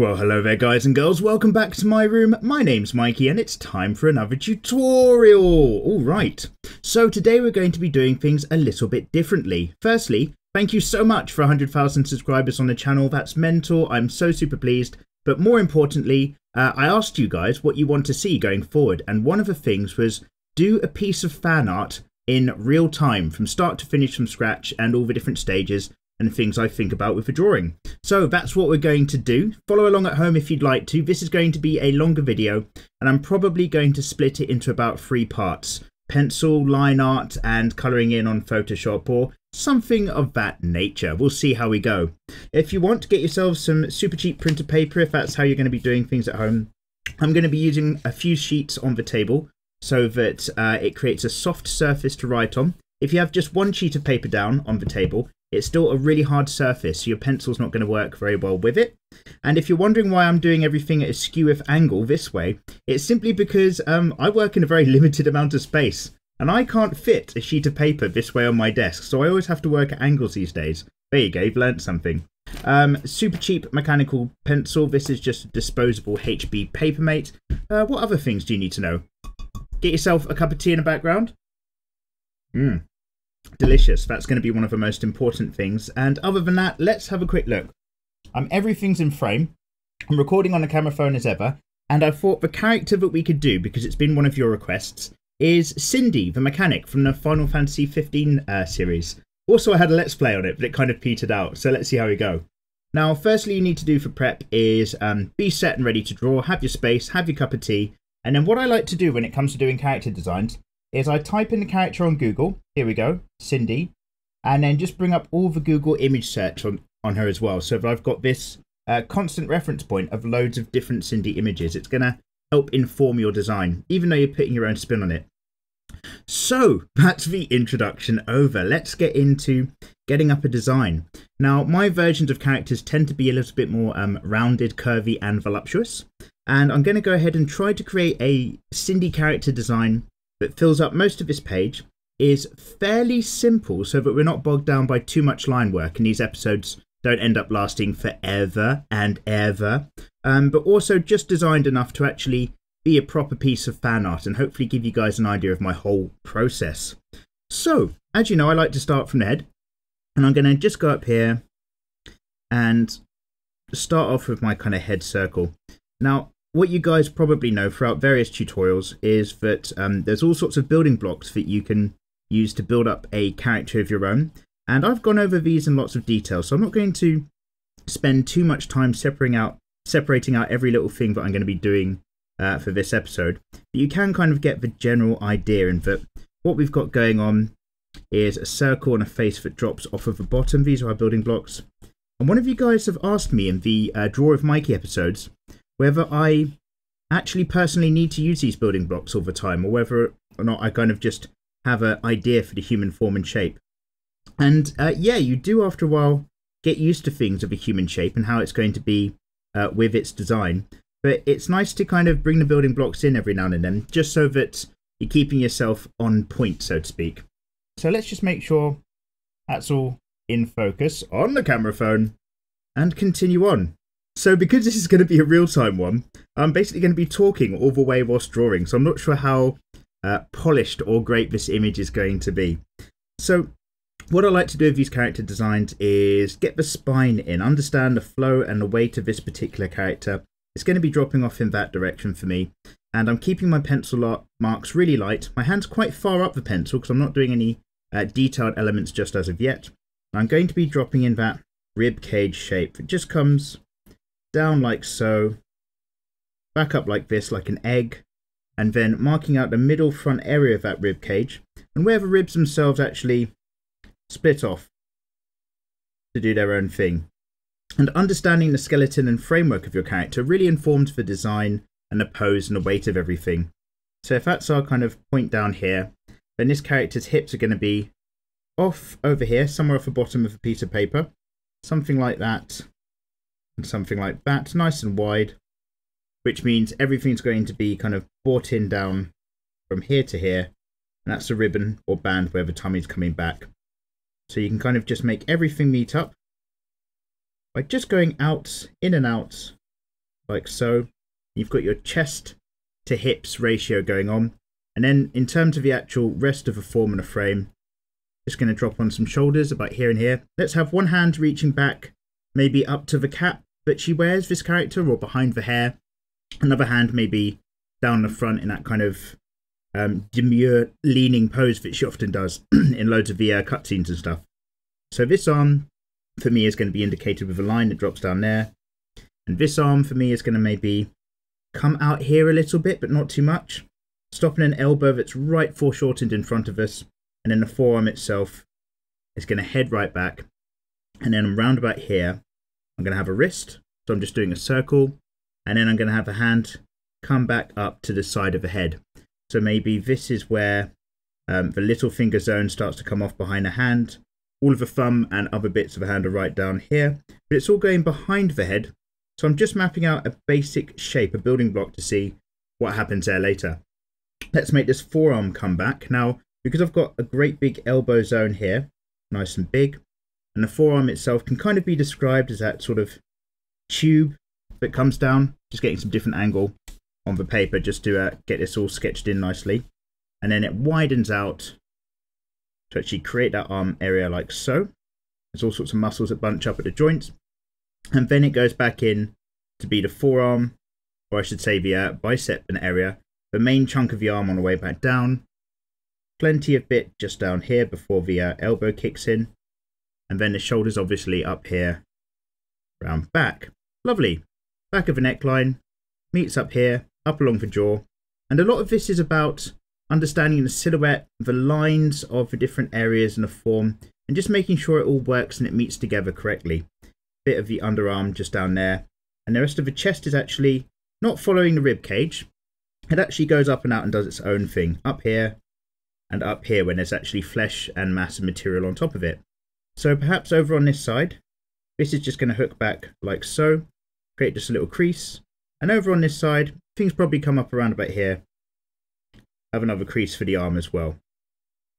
Well, hello there guys and girls, welcome back to my room. My name's Mikey and it's time for another tutorial. Alright, so today we're going to be doing things a little bit differently. Firstly, thank you so much for 100,000 subscribers on the channel, that's mental, I'm so super pleased. But more importantly, I asked you guys what you want to see going forward, and one of the things was do a piece of fan art in real time, from start to finish, from scratch, and all the different stages and things I think about with the drawing. So that's what we're going to do. Follow along at home if you'd like to. This is going to be a longer video and I'm probably going to split it into about 3 parts. Pencil, line art and colouring in on Photoshop or something of that nature. We'll see how we go. If you want, get yourself some super cheap printer paper if that's how you're going to be doing things at home. I'm going to be using a few sheets on the table so that it creates a soft surface to write on. If you have just one sheet of paper down on the table, it's still a really hard surface, so your pencil's not going to work very well with it. And if you're wondering why I'm doing everything at a skeweth angle this way, it's simply because I work in a very limited amount of space, and I can't fit a sheet of paper this way on my desk, so I always have to work at angles these days. There you go, you've learnt something. Super cheap mechanical pencil, this is just a disposable HB Papermate. What other things do you need to know? Get yourself a cup of tea in the background. Mmm. Delicious, that's going to be one of the most important things. And other than that, let's have a quick look. Everything's in frame. I'm recording on a camera phone as ever, and I thought the character that we could do, because it's been one of your requests, is Cindy the mechanic from the Final Fantasy XV series. Also I had a let's play on it, but it kind of petered out, so let's see how we go. Now firstly you need to do for prep is be set and ready to draw, have your space, have your cup of tea, and then what I like to do when it comes to doing character designs is I type in the character on Google, here we go, Cindy, and then just bring up all the Google image search on her as well, so if I've got this constant reference point of loads of different Cindy images. It's going to help inform your design, even though you're putting your own spin on it. So that's the introduction over. Let's get into getting up a design. Now my versions of characters tend to be a little bit more rounded, curvy and voluptuous, and I'm going to go ahead and try to create a Cindy character design that fills up most of this page, is fairly simple so that we're not bogged down by too much line work and these episodes don't end up lasting forever and ever, but also just designed enough to actually be a proper piece of fan art and hopefully give you guys an idea of my whole process. So as you know, I like to start from the head, and I'm going to just go up here and start off with my kind of head circle. Now what you guys probably know throughout various tutorials is that there's all sorts of building blocks that you can use to build up a character of your own, and I've gone over these in lots of detail, so I'm not going to spend too much time separating out every little thing that I'm going to be doing for this episode, but you can kind of get the general idea in that what we've got going on is a circle and a face that drops off of the bottom. These are our building blocks, and one of you guys have asked me in the Draw with Mikey episodes whether I actually personally need to use these building blocks all the time, or whether or not I kind of just have an idea for the human form and shape. And yeah, you do after a while get used to things of a human shape and how it's going to be with its design, but it's nice to kind of bring the building blocks in every now and then, just so that you're keeping yourself on point, so to speak. So let's just make sure that's all in focus on the camera phone and continue on. So because this is going to be a real-time one, I'm basically going to be talking all the way whilst drawing, so I'm not sure how polished or great this image is going to be. So what I like to do with these character designs is get the spine in, understand the flow and the weight of this particular character. It's going to be dropping off in that direction for me, and I'm keeping my pencil marks really light. My hand's quite far up the pencil because I'm not doing any detailed elements just as of yet. I'm going to be dropping in that rib cage shape. It just comes down like so, back up like this, like an egg, and then marking out the middle front area of that rib cage and where the ribs themselves actually split off to do their own thing. And understanding the skeleton and framework of your character really informs the design and the pose and the weight of everything. So if that's our kind of point down here, then this character's hips are going to be off over here, somewhere off the bottom of a piece of paper, something like that. Something like that, nice and wide, which means everything's going to be kind of brought in down from here to here, and that's the ribbon or band where the tummy's coming back. So you can kind of just make everything meet up by just going out, in and out, like so. You've got your chest to hips ratio going on. And then in terms of the actual rest of a form and a frame, just going to drop on some shoulders about here and here. Let's have one hand reaching back, maybe up to the cap that she wears, this character, or behind the hair. Another hand maybe down the front in that kind of demure leaning pose that she often does in loads of the cutscenes and stuff. So this arm for me is going to be indicated with a line that drops down there. And this arm for me is going to maybe come out here a little bit, but not too much. Stopping an elbow that's right foreshortened in front of us. And then the forearm itself is going to head right back. And then round about here, I'm going to have a wrist. So I'm just doing a circle. And then I'm going to have a hand come back up to the side of the head. So maybe this is where the little finger zone starts to come off behind the hand. All of the thumb and other bits of the hand are right down here. But it's all going behind the head. So I'm just mapping out a basic shape, a building block to see what happens there later. Let's make this forearm come back. Now, because I've got a great big elbow zone here, nice and big, and the forearm itself can kind of be described as that sort of tube that comes down, just getting some different angle on the paper just to get this all sketched in nicely. And then it widens out to actually create that arm area like so. There's all sorts of muscles that bunch up at the joints. And then it goes back in to be the forearm, or I should say the bicep and area, the main chunk of the arm on the way back down. Plenty of bit just down here before the elbow kicks in. And then the shoulders obviously up here, round back. Lovely. Back of the neckline, meets up here, up along the jaw. And a lot of this is about understanding the silhouette, the lines of the different areas in the form, and just making sure it all works and it meets together correctly. Bit of the underarm just down there. And the rest of the chest is actually not following the rib cage. It actually goes up and out and does its own thing, up here and up here when there's actually flesh and mass and material on top of it. So perhaps over on this side, this is just going to hook back like so, create just a little crease. And over on this side, things probably come up around about here. Have another crease for the arm as well.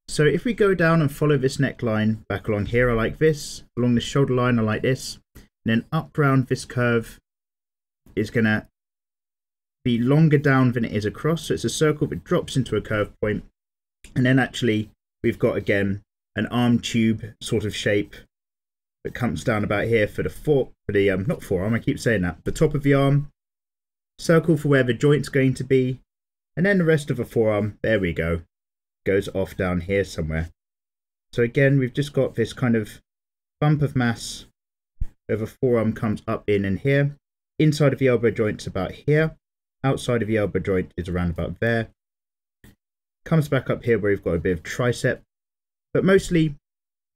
So if we go down and follow this neckline back along here, I like this. Along the shoulder line, I like this. And then up round this curve is going to be longer down than it is across. So it's a circle that drops into a curve point. And then actually we've got, again, an arm tube sort of shape that comes down about here for the the top of the arm. Circle for where the joint's going to be, and then the rest of the forearm, there we go, goes off down here somewhere. So again, we've just got this kind of bump of mass where the forearm comes up in and here. Inside of the elbow joint's about here, outside of the elbow joint is around about there. Comes back up here where we've got a bit of tricep, but mostly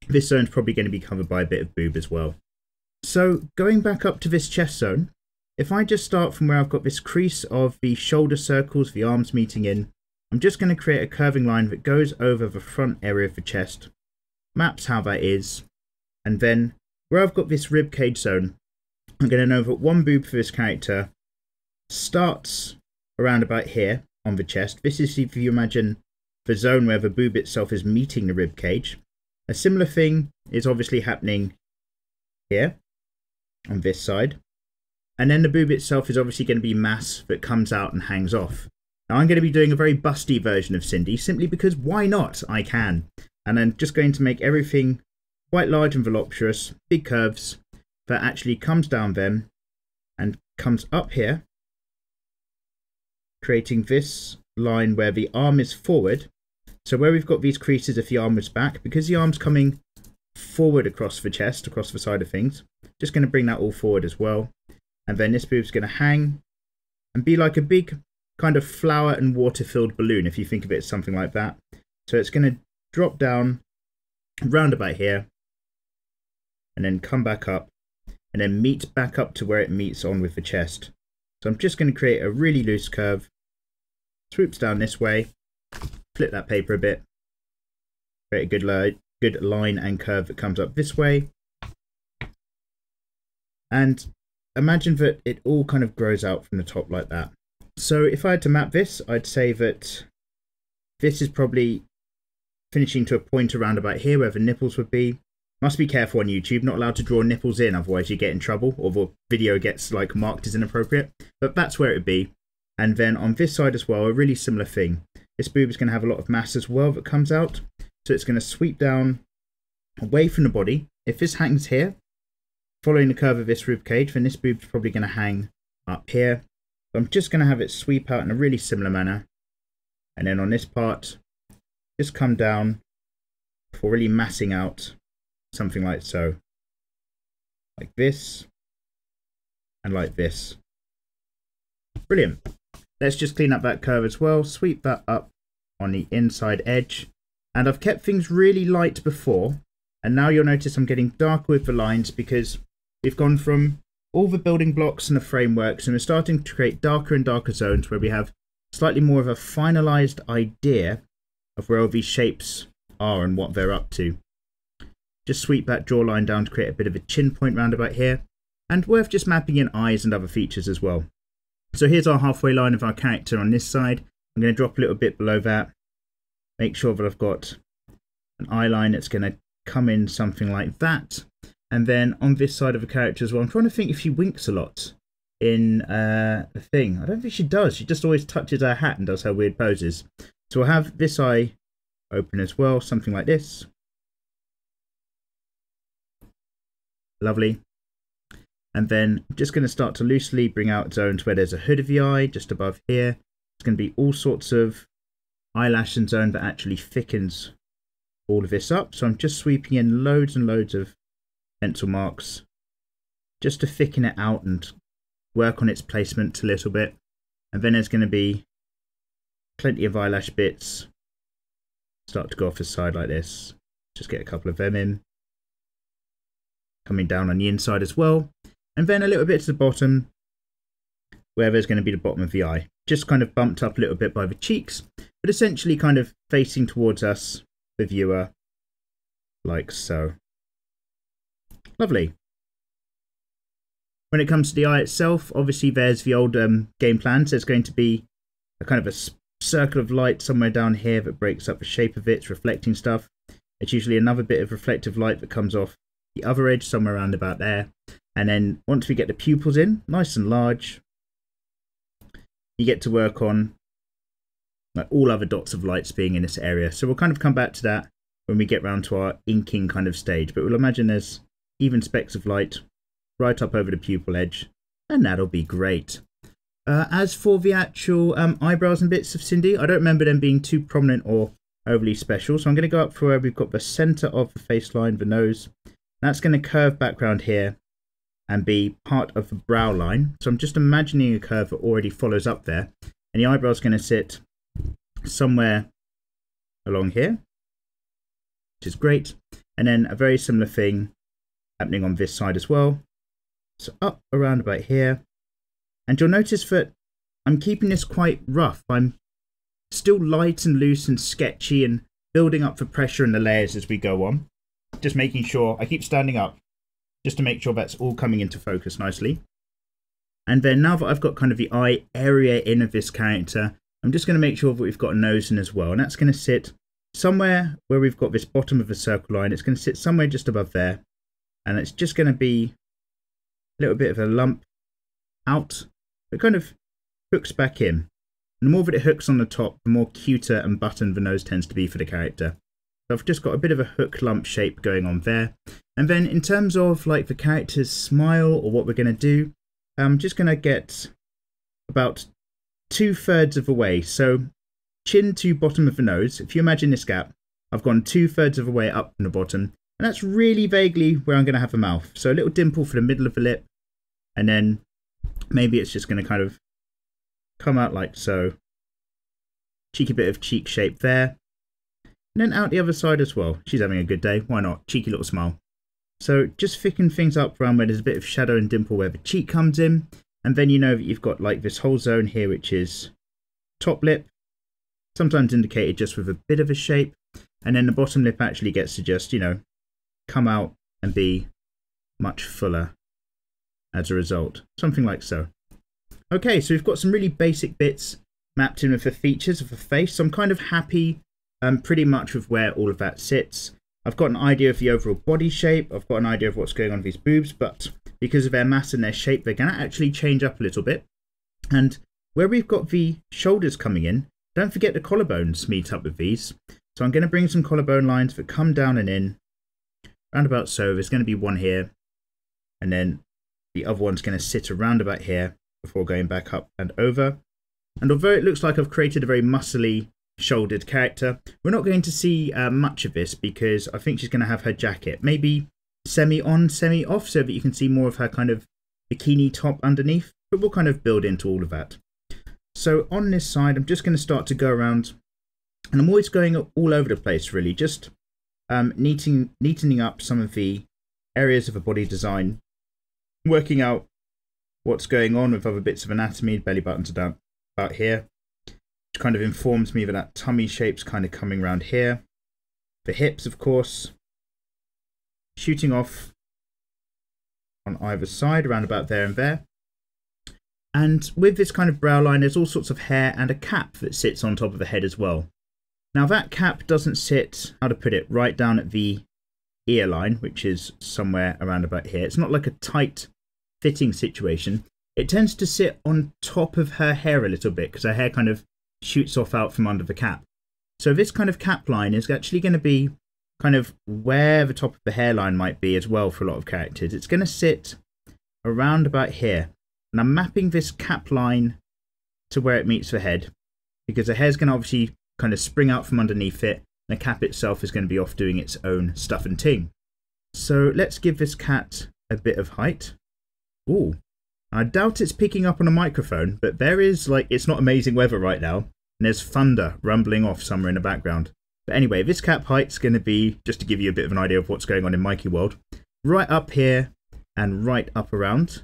this zone's probably going to be covered by a bit of boob as well. So going back up to this chest zone, if I just start from where I've got this crease of the shoulder circles, the arms meeting in, I'm just going to create a curving line that goes over the front area of the chest, maps how that is, and then where I've got this rib cage zone, I'm going to know that one boob for this character starts around about here on the chest. This is, if you imagine, the zone where the boob itself is meeting the rib cage. A similar thing is obviously happening here on this side. And then the boob itself is obviously going to be mass that comes out and hangs off. Now I'm going to be doing a very busty version of Cindy simply because why not? I can. And I'm just going to make everything quite large and voluptuous, big curves that actually comes down then and comes up here, creating this line where the arm is forward. So where we've got these creases, if the arm was back, because the arm's coming forward across the chest, across the side of things, just going to bring that all forward as well. And then this boob's going to hang and be like a big kind of flower and water-filled balloon, if you think of it as something like that. So it's going to drop down round about here and then come back up and then meet back up to where it meets on with the chest. So I'm just going to create a really loose curve, swoops down this way, flip that paper a bit, create a good line and curve that comes up this way. And imagine that it all kind of grows out from the top like that. So if I had to map this, I'd say that this is probably finishing to a point around about here where the nipples would be. Must be careful on YouTube, not allowed to draw nipples in, otherwise you get in trouble, or the video gets like marked as inappropriate. But that's where it would be. And then on this side as well, a really similar thing. This boob is going to have a lot of mass as well that comes out. So it's going to sweep down away from the body. If this hangs here, following the curve of this rib cage, then this boob's probably going to hang up here. So I'm just going to have it sweep out in a really similar manner. And then on this part, just come down for really massing out something like so. Like this. And like this. Brilliant. Let's just clean up that curve as well. Sweep that up on the inside edge. And I've kept things really light before. And now you'll notice I'm getting darker with the lines because we've gone from all the building blocks and the frameworks and we're starting to create darker and darker zones where we have slightly more of a finalized idea of where all these shapes are and what they're up to. Just sweep that jawline down to create a bit of a chin point round about here, and worth just mapping in eyes and other features as well. So here's our halfway line of our character on this side. I'm going to drop a little bit below that. Make sure that I've got an eye line that's going to come in something like that. And then on this side of the character as well, I'm trying to think if she winks a lot in the thing. I don't think she does. She just always touches her hat and does her weird poses. So we'll have this eye open as well, something like this. Lovely. And then I'm just going to start to loosely bring out zones where there's a hood of the eye, just above here. It's going to be all sorts of eyelash and zone that actually thickens all of this up. So I'm just sweeping in loads and loads of pencil marks just to thicken it out and work on its placement a little bit. And then there's going to be plenty of eyelash bits. Start to go off the side like this. Just get a couple of them in. Coming down on the inside as well. And then a little bit to the bottom, where there's going to be the bottom of the eye. Just kind of bumped up a little bit by the cheeks, but essentially kind of facing towards us, the viewer, like so. Lovely. When it comes to the eye itself, obviously there's the old game plan. So there's going to be a kind of a circle of light somewhere down here that breaks up the shape of it. It's reflecting stuff. It's usually another bit of reflective light that comes off the other edge, somewhere around about there. And then once we get the pupils in, nice and large, you get to work on like all other dots of lights being in this area. So we'll kind of come back to that when we get round to our inking kind of stage. But we'll imagine there's even specks of light right up over the pupil edge, and that'll be great. As for the actual eyebrows and bits of Cindy, I don't remember them being too prominent or overly special. So I'm going to go up for where we've got the centre of the face line, the nose. That's going to curve back round here and be part of the brow line. So I'm just imagining a curve that already follows up there. And the eyebrow is going to sit somewhere along here, which is great. And then a very similar thing happening on this side as well. So up around about here. And you'll notice that I'm keeping this quite rough. I'm still light and loose and sketchy and building up the pressure and the layers as we go on. Just making sure I keep standing up, just to make sure that's all coming into focus nicely. And then now that I've got kind of the eye area in of this character, I'm just going to make sure that we've got a nose in as well. And that's going to sit somewhere where we've got this bottom of the circle line. It's going to sit somewhere just above there. And it's just going to be a little bit of a lump out. It kind of hooks back in. And the more that it hooks on the top, the more cuter and buttoned the nose tends to be for the character. So I've just got a bit of a hook lump shape going on there. And then in terms of like the character's smile or what we're going to do, I'm just going to get about 2/3 of the way. So chin to bottom of the nose. If you imagine this gap, I've gone 2/3 of the way up from the bottom. And that's really vaguely where I'm going to have a mouth. So a little dimple for the middle of the lip. And then maybe it's just going to kind of come out like so. Cheeky bit of cheek shape there. And then out the other side as well. She's having a good day. Why not? Cheeky little smile. So just thicken things up around where there's a bit of shadow and dimple where the cheek comes in. And then you know that you've got like this whole zone here, which is top lip. Sometimes indicated just with a bit of a shape. And then the bottom lip actually gets to just, you know, come out and be much fuller as a result. Something like so. Okay, so we've got some really basic bits mapped in with the features of the face. So I'm kind of happy pretty much with where all of that sits. I've got an idea of the overall body shape, I've got an idea of what's going on with his boobs, but because of their mass and their shape, they're going to actually change up a little bit. And where we've got the shoulders coming in, don't forget the collarbones meet up with these. So I'm going to bring some collarbone lines that come down and in, round about so. There's going to be one here, and then the other one's going to sit around about here before going back up and over. And although it looks like I've created a very muscly shouldered character, we're not going to see much of this because I think she's going to have her jacket maybe semi on, semi off, so that you can see more of her kind of bikini top underneath, but we'll kind of build into all of that. So on this side, I'm just going to start to go around, and I'm always going all over the place really, just neatening up some of the areas of a body design, working out what's going on with other bits of anatomy. Belly buttons are down about here, which kind of informs me that that tummy shape's kind of coming around here. The hips, of course, shooting off on either side, around about there and there. And with this kind of brow line, there's all sorts of hair and a cap that sits on top of the head as well. Now that cap doesn't sit, how to put it, right down at the ear line, which is somewhere around about here. It's not like a tight fitting situation. It tends to sit on top of her hair a little bit because her hair kind of shoots off out from under the cap. So this kind of cap line is actually going to be kind of where the top of the hairline might be as well for a lot of characters. It's going to sit around about here. And I'm mapping this cap line to where it meets the head, because the hair's going to obviously kind of spring out from underneath it, and the cap itself is going to be off doing its own stuff and ting. So let's give this cat a bit of height. Ooh, I doubt it's picking up on a microphone, but there is, like, it's not amazing weather right now, and there's thunder rumbling off somewhere in the background. But anyway, this cap height's going to be, just to give you a bit of an idea of what's going on in Mikey World, right up here and right up around.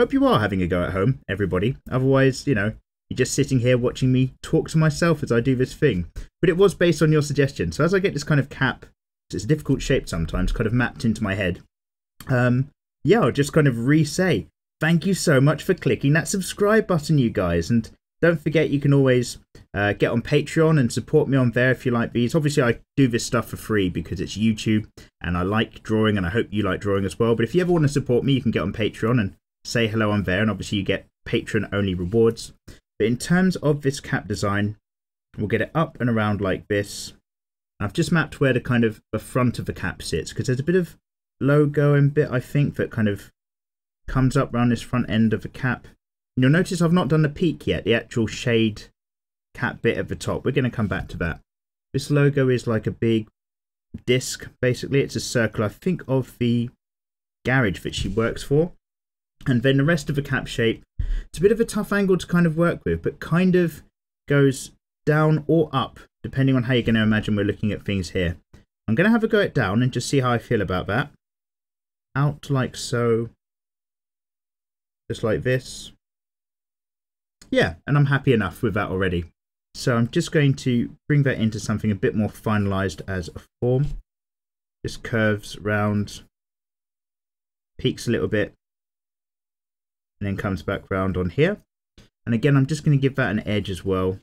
Hope you are having a go at home, everybody. Otherwise, you know, you're just sitting here watching me talk to myself as I do this thing. But it was based on your suggestion. So as I get this kind of cap, it's a difficult shape sometimes, kind of mapped into my head. Yeah, I'll just kind of re-say, thank you so much for clicking that subscribe button, you guys. And don't forget, you can always get on Patreon and support me on there if you like these. Obviously, I do this stuff for free because it's YouTube and I like drawing, and I hope you like drawing as well. But if you ever want to support me, you can get on Patreon and say hello on there. And obviously, you get patron-only rewards. But in terms of this cap design, we'll get it up and around like this. I've just mapped where the kind of the front of the cap sits, because there's a bit of logo and bit, I think, that kind of comes up around this front end of the cap. And you'll notice I've not done the peak yet, the actual shade cap bit at the top. We're going to come back to that. This logo is like a big disc, basically. It's a circle, I think, of the garage that she works for. And then the rest of the cap shape, it's a bit of a tough angle to kind of work with, but kind of goes down or up, depending on how you're going to imagine we're looking at things here. I'm going to have a go at down and just see how I feel about that. Out like so. Just like this. Yeah, and I'm happy enough with that already. So I'm just going to bring that into something a bit more finalized as a form. Just curves round, peaks a little bit, and then comes back round on here. And again, I'm just going to give that an edge as well.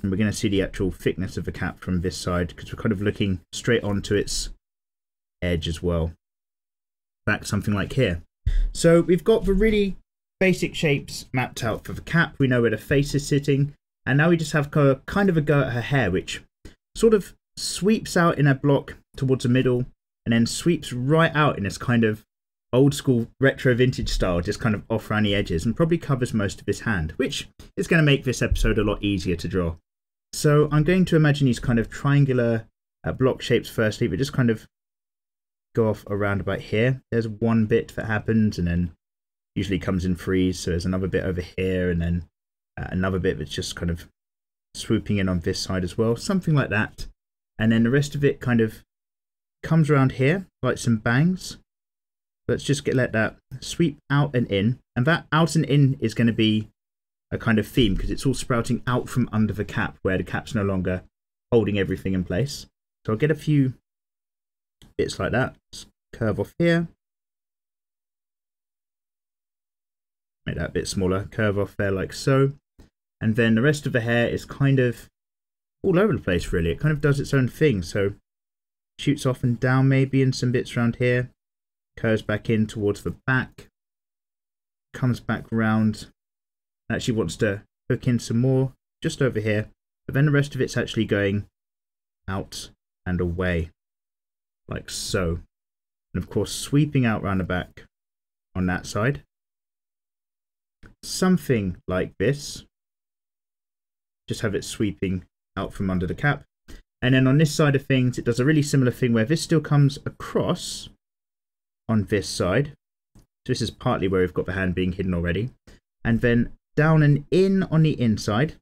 And we're going to see the actual thickness of the cap from this side, because we're kind of looking straight onto its edge as well. Back something like here. So we've got the really basic shapes mapped out for the cap. We know where the face is sitting, and now we just have kind of a go at her hair, which sort of sweeps out in a block towards the middle, and then sweeps right out in this kind of old school retro vintage style, just kind of off around the edges, and probably covers most of his hand, which is going to make this episode a lot easier to draw. So I'm going to imagine these kind of triangular block shapes firstly, but just kind of go off around about here. There's one bit that happens, and then usually comes in threes, so there's another bit over here, and then another bit that's just kind of swooping in on this side as well, something like that. And then the rest of it kind of comes around here like some bangs. Let's just let that sweep out and in, and that out and in is going to be a kind of theme, because it's all sprouting out from under the cap where the cap's no longer holding everything in place. So I'll get a few bits like that. Let's curve off here. Make that a bit smaller, curve off there like so. And then the rest of the hair is kind of all over the place really. It kind of does its own thing. So shoots off and down maybe, and some bits around here, curves back in towards the back, comes back round, actually wants to hook in some more just over here, but then the rest of it's actually going out and away, like so. And of course sweeping out round the back on that side. Something like this. Just have it sweeping out from under the cap. And then on this side of things, it does a really similar thing where this still comes across on this side. So this is partly where we've got the hand being hidden already. And then down and in on the inside.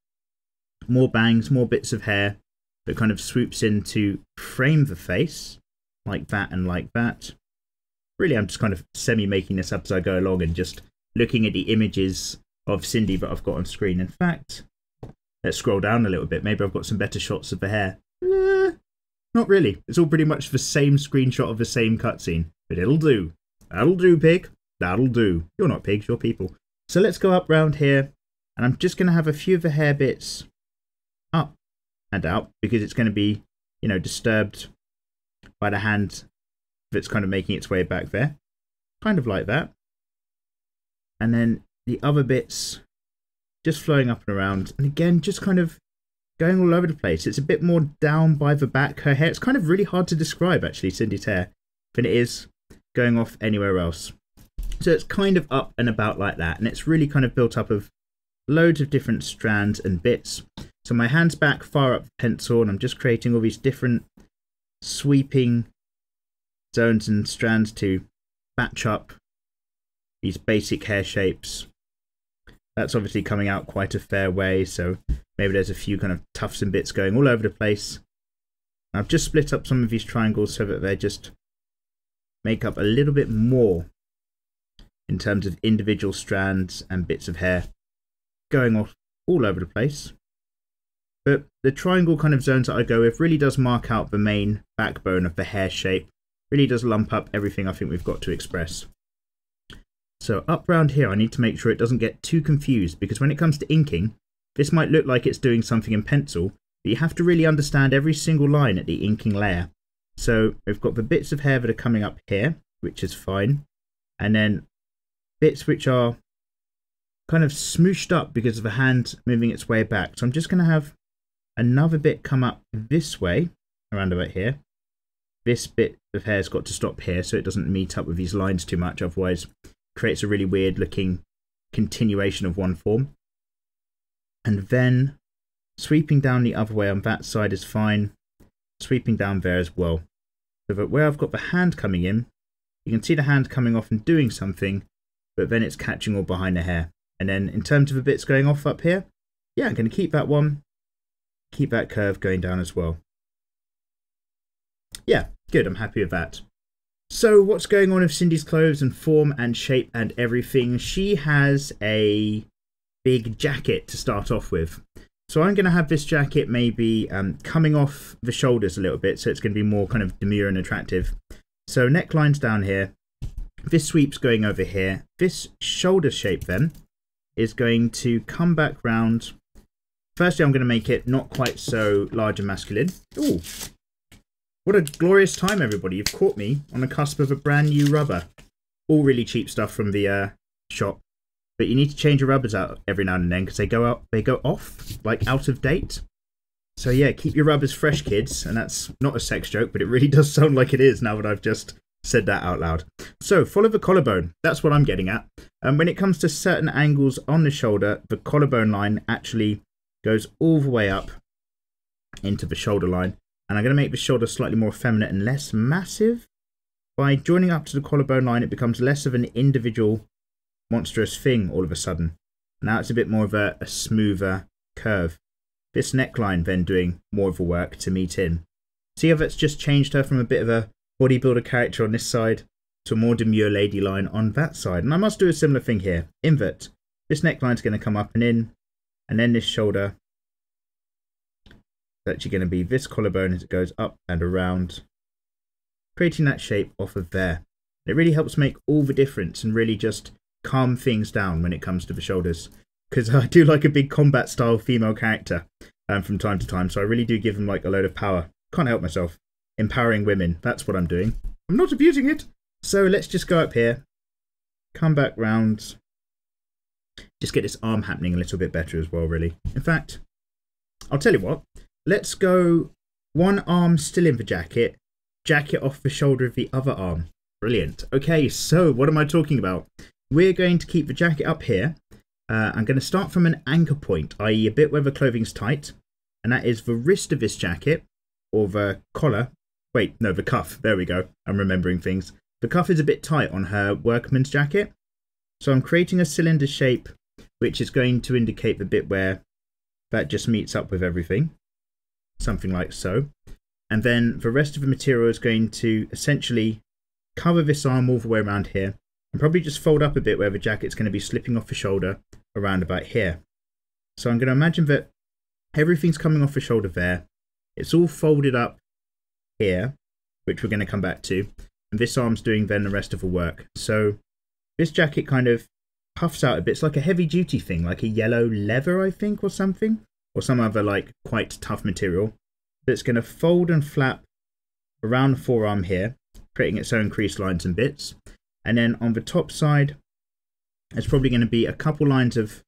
More bangs, more bits of hair that kind of swoops in to frame the face. Like that and like that. Really, I'm just kind of semi-making this up as I go along and just looking at the images of Cindy that I've got on screen. In fact, let's scroll down a little bit. Maybe I've got some better shots of the hair. Not really. It's all pretty much the same screenshot of the same cutscene. But it'll do. That'll do, pig. That'll do. You're not pigs, you're people. So let's go up round here. And I'm just going to have a few of the hair bits up and out because it's going to be, you know, disturbed by the hand that's kind of making its way back there. Kind of like that. And then the other bits just flowing up and around. And again, just kind of going all over the place. It's a bit more down by the back. Her hair, it's kind of really hard to describe, actually, Cindy's hair, than it is going off anywhere else. So it's kind of up and about like that. And it's really kind of built up of loads of different strands and bits. So my hand's back, far up the pencil, and I'm just creating all these different sweeping zones and strands to batch up these basic hair shapes. That's obviously coming out quite a fair way, so maybe there's a few kind of tufts and bits going all over the place. I've just split up some of these triangles so that they just make up a little bit more in terms of individual strands and bits of hair going off all over the place. But the triangle kind of zones that I go with really does mark out the main backbone of the hair shape. Really does lump up everything I think we've got to express. So up round here I need to make sure it doesn't get too confused, because when it comes to inking, this might look like it's doing something in pencil, but you have to really understand every single line at the inking layer. So we've got the bits of hair that are coming up here, which is fine, and then bits which are kind of smooshed up because of the hand moving its way back. So I'm just going to have another bit come up this way, around about here. This bit of hair's got to stop here so it doesn't meet up with these lines too much, otherwise it creates a really weird looking continuation of one form. And then sweeping down the other way on that side is fine, sweeping down there as well. So that where I've got the hand coming in, you can see the hand coming off and doing something, but then it's catching all behind the hair. And then in terms of the bits going off up here, yeah, I'm going to keep that one. Keep that curve going down as well. Yeah, good, I'm happy with that. So what's going on with Cindy's clothes and form and shape and everything? She has a big jacket to start off with. So I'm going to have this jacket maybe coming off the shoulders a little bit, so it's going to be more kind of demure and attractive. So neckline's down here. This sweep's going over here. This shoulder shape then is going to come back round. Firstly, I'm going to make it not quite so large and masculine. Ooh, what a glorious time, everybody. You've caught me on the cusp of a brand new rubber. All really cheap stuff from the shop. But you need to change your rubbers out every now and then because they go off, like out of date. So yeah, keep your rubbers fresh, kids. And that's not a sex joke, but it really does sound like it is now that I've just said that out loud. So follow the collarbone. That's what I'm getting at. And when it comes to certain angles on the shoulder, the collarbone line actually goes all the way up into the shoulder line, and I'm going to make the shoulder slightly more effeminate and less massive. By joining up to the collarbone line, it becomes less of an individual monstrous thing all of a sudden. Now it's a bit more of a smoother curve. This neckline then doing more of the work to meet in. See how that's just changed her from a bit of a bodybuilder character on this side to a more demure lady line on that side. And I must do a similar thing here. Invert. This neckline's going to come up and in. And then this shoulder is actually going to be this collarbone as it goes up and around, creating that shape off of there. It really helps make all the difference and really just calm things down when it comes to the shoulders. Because I do like a big combat style female character from time to time, so I really do give them like a load of power. Can't help myself. empowering women. That's what I'm doing. I'm not abusing it. So let's just go up here, come back round, just get this arm happening a little bit better as well, really. In fact, I'll tell you what, let's go one arm still in the jacket, jacket off the shoulder of the other arm. Brilliant. Okay, so what am I talking about? We're going to keep the jacket up here. I'm going to start from an anchor point, i.e. a bit where the clothing's tight, and that is the wrist of this jacket, or the collar. Wait, no, the cuff. There we go. I'm remembering things. The cuff is a bit tight on her workman's jacket. So I'm creating a cylinder shape, which is going to indicate the bit where that just meets up with everything. Something like so. And then the rest of the material is going to essentially cover this arm all the way around here. And probably just fold up a bit where the jacket's going to be slipping off the shoulder around about here. So I'm going to imagine that everything's coming off the shoulder there. It's all folded up here, which we're going to come back to. And this arm's doing then the rest of the work. So this jacket kind of puffs out a bit. It's like a heavy duty thing, like a yellow leather, I think, or something. Or some other like quite tough material. That's going to fold and flap around the forearm here, creating its own crease lines and bits. And then on the top side, there's probably going to be a couple lines of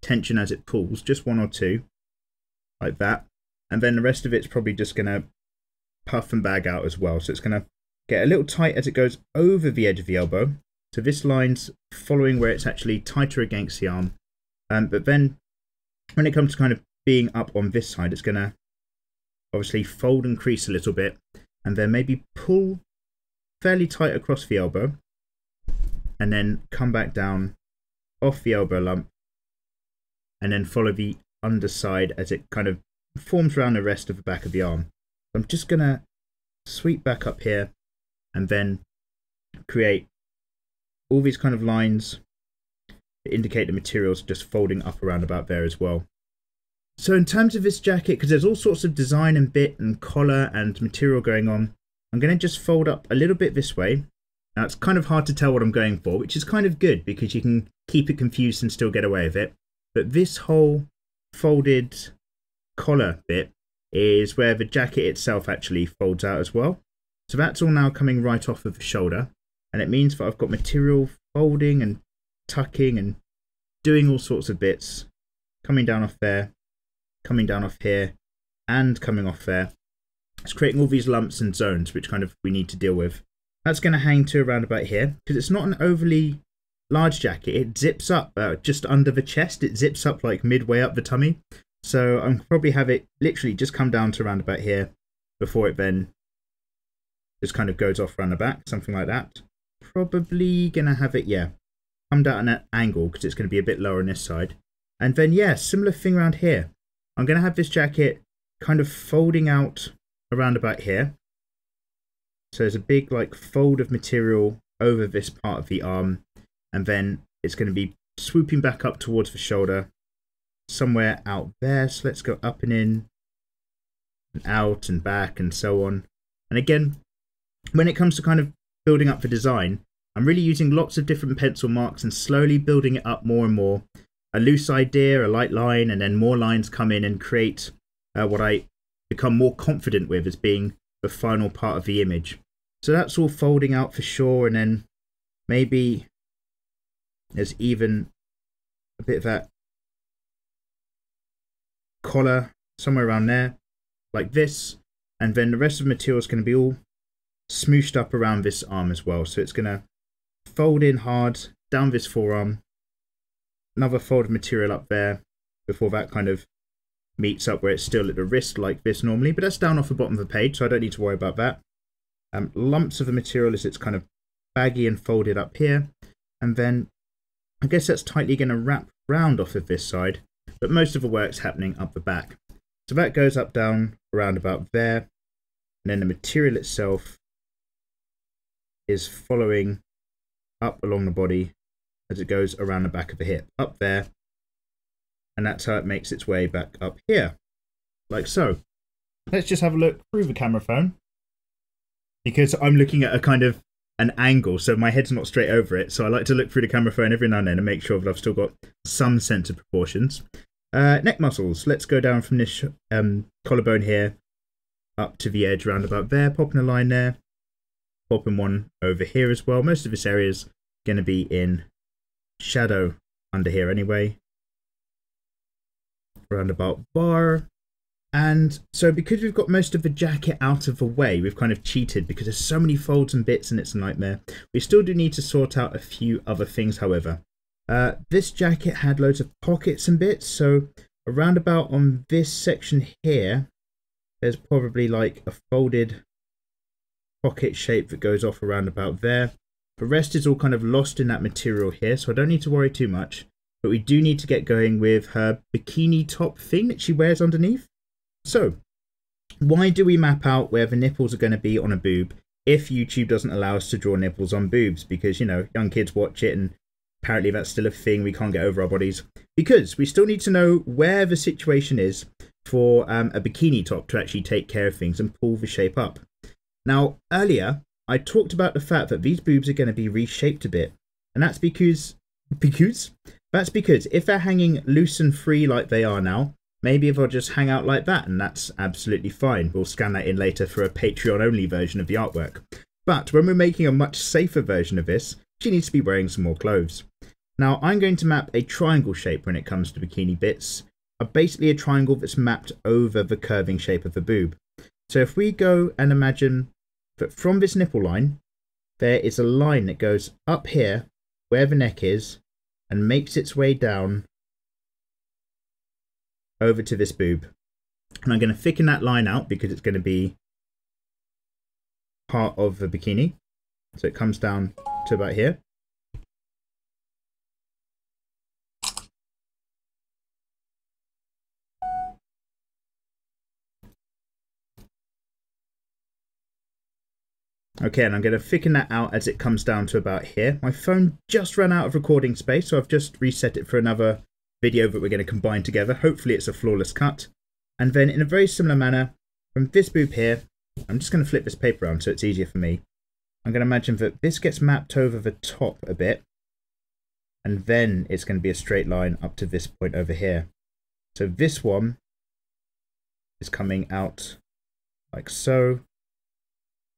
tension as it pulls, just one or two, like that. And then the rest of it's probably just going to puff and bag out as well. So it's going to get a little tight as it goes over the edge of the elbow. So this line's following where it's actually tighter against the arm. But then when it comes to kind of being up on this side, it's going to obviously fold and crease a little bit. And then maybe pull fairly tight across the elbow. And then come back down off the elbow lump and then follow the underside as it kind of forms around the rest of the back of the arm. I'm just going to sweep back up here and then create all these kind of lines that indicate the materials just folding up around about there as well. So in terms of this jacket, because there's all sorts of design and bit and collar and material going on, I'm going to just fold up a little bit this way. Now, it's kind of hard to tell what I'm going for, which is kind of good because you can keep it confused and still get away with it. But this whole folded collar bit is where the jacket itself actually folds out as well. So that's all now coming right off of the shoulder. And it means that I've got material folding and tucking and doing all sorts of bits. Coming down off there, coming down off here, and coming off there. It's creating all these lumps and zones, which kind of we need to deal with. That's going to hang to around about here because it's not an overly large jacket. It zips up just under the chest. It zips up like midway up the tummy. So I'll probably have it literally just come down to around about here before it then just kind of goes off around the back, something like that. Probably going to have it, yeah, come down at an angle because it's going to be a bit lower on this side. And then, yeah, similar thing around here. I'm going to have this jacket kind of folding out around about here. So there's a big like fold of material over this part of the arm and then it's going to be swooping back up towards the shoulder somewhere out there. So let's go up and in and out and back and so on. And again, when it comes to kind of building up the design, I'm really using lots of different pencil marks and slowly building it up more and more. A loose idea, a light line, and then more lines come in and create what I become more confident with as being the final part of the image. So that's all folding out for sure, and then maybe there's even a bit of that collar somewhere around there, like this, and then the rest of the material is going to be all smooshed up around this arm as well. So it's going to fold in hard down this forearm, another fold of material up there before that kind of meets up where it's still at the wrist like this normally, but that's down off the bottom of the page, so I don't need to worry about that. Lumps of the material as it's kind of baggy and folded up here, and then I guess that's tightly going to wrap round off of this side, but most of the work's happening up the back. So that goes up, down, around about there, and then the material itself is following up along the body as it goes around the back of the hip, up there, and that's how it makes its way back up here, like so. Let's just have a look through the camera phone, because I'm looking at a kind of an angle, so my head's not straight over it, so I like to look through the camera phone every now and then and make sure that I've still got some sense of proportions. Neck muscles, let's go down from this collarbone here up to the edge round about there, popping a line there, popping one over here as well. Most of this area is going to be in shadow under here anyway, roundabout bar. And so because we've got most of the jacket out of the way, we've kind of cheated because there's so many folds and bits and it's a nightmare. We still do need to sort out a few other things, however. This jacket had loads of pockets and bits, so around about on this section here, there's probably like a folded pocket shape that goes off around about there. The rest is all kind of lost in that material here, so I don't need to worry too much. But we do need to get going with her bikini top thing that she wears underneath. So, why do we map out where the nipples are going to be on a boob if YouTube doesn't allow us to draw nipples on boobs? Because, you know, young kids watch it and apparently that's still a thing. We can't get over our bodies. Because we still need to know where the situation is for a bikini top to actually take care of things and pull the shape up. Now, earlier, I talked about the fact that these boobs are going to be reshaped a bit. And that's because if they're hanging loose and free like they are now, maybe if I just hang out like that, and that's absolutely fine. We'll scan that in later for a Patreon-only version of the artwork. But when we're making a much safer version of this, she needs to be wearing some more clothes. Now, I'm going to map a triangle shape when it comes to bikini bits. Basically a triangle that's mapped over the curving shape of the boob. So if we go and imagine that from this nipple line, there is a line that goes up here, where the neck is, and makes its way down over to this boob. And I'm going to thicken that line out because it's going to be part of the bikini. So it comes down to about here. Okay, and I'm going to thicken that out as it comes down to about here. My phone just ran out of recording space, so I've just reset it for another video that we're going to combine together. Hopefully it's a flawless cut. And then in a very similar manner, from this boob here, I'm just going to flip this paper around so it's easier for me. I'm going to imagine that this gets mapped over the top a bit, and then it's going to be a straight line up to this point over here. So this one is coming out like so.